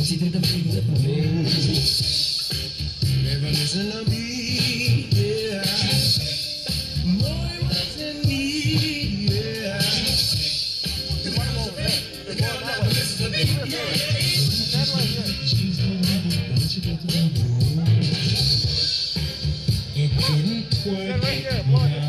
Does he do the things that me? Never listen to me, yeah. More was than me, yeah. The one more man, the one that will listen to me, yeah. It couldn't quite.